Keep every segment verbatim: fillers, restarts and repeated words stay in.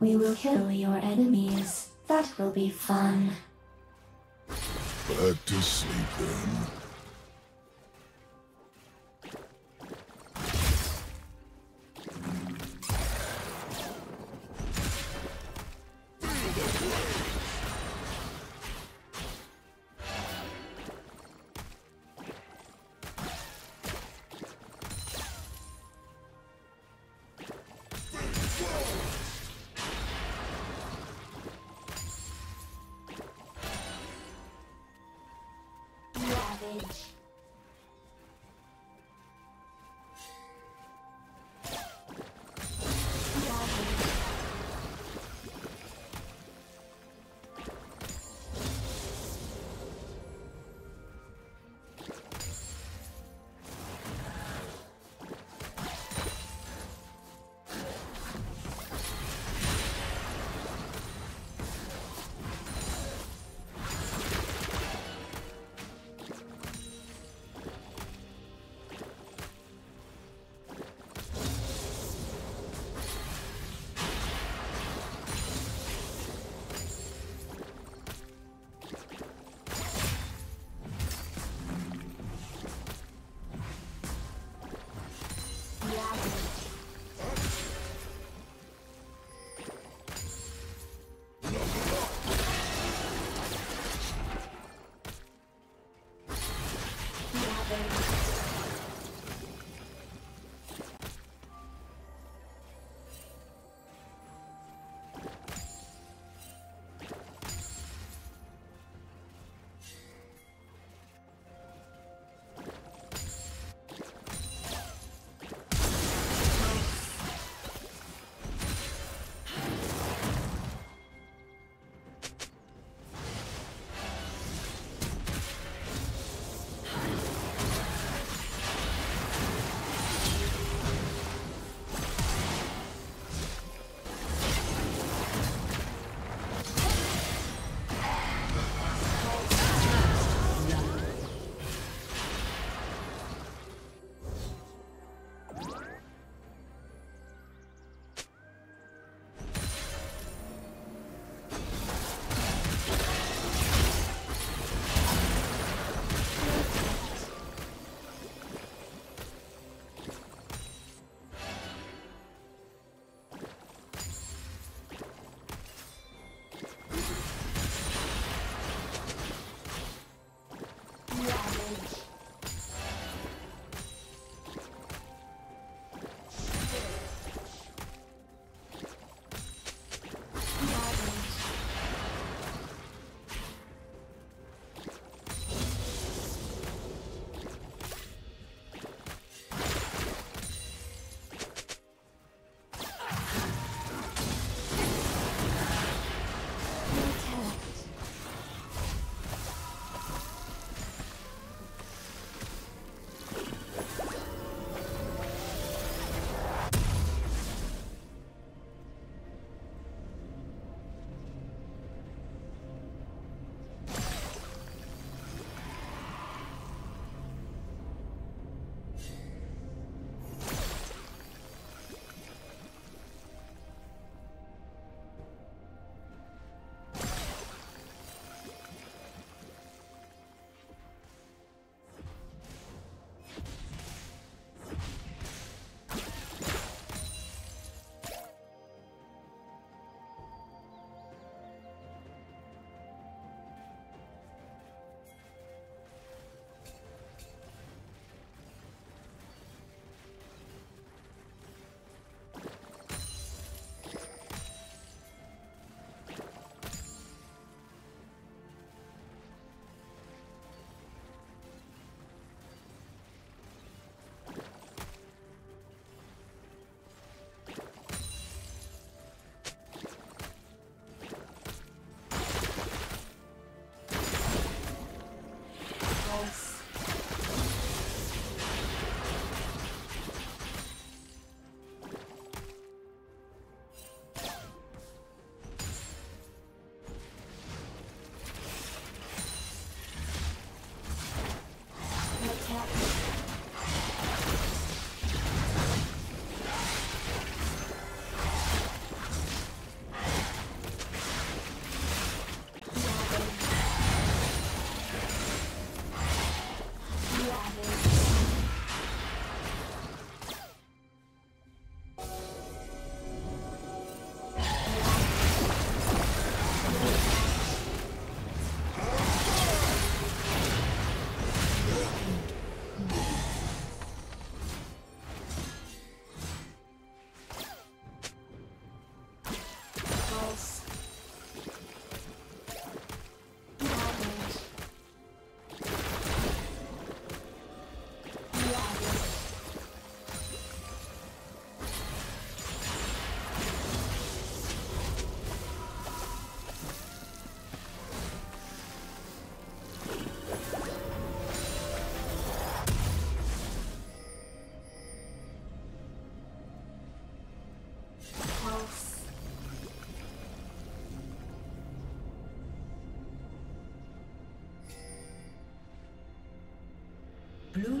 We will kill your enemies. That will be fun. Back to sleep then. Blue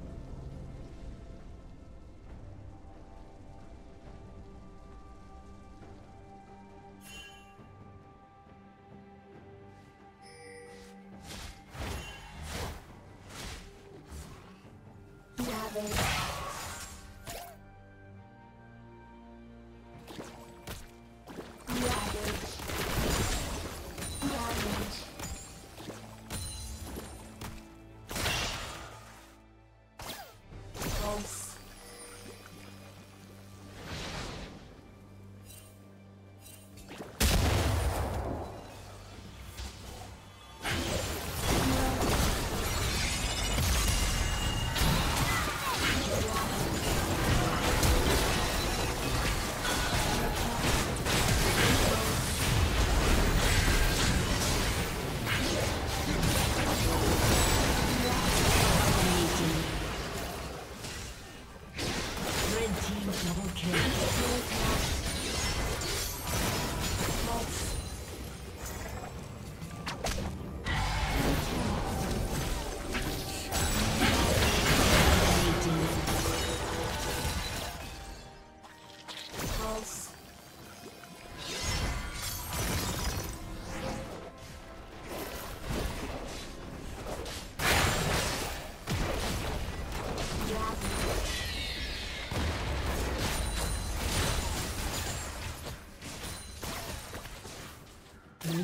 Blue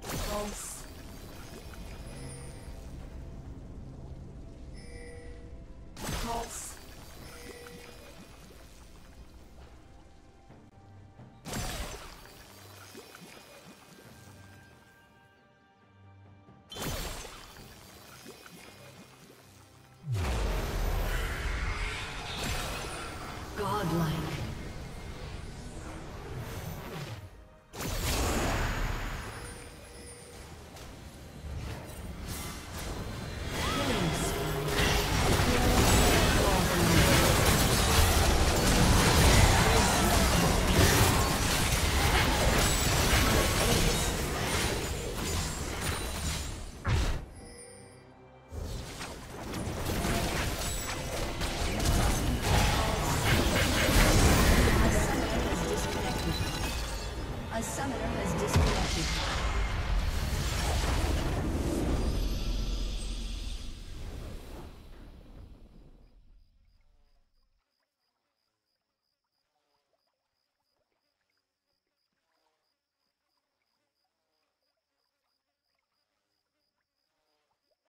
False. False. A summoner has disconnected.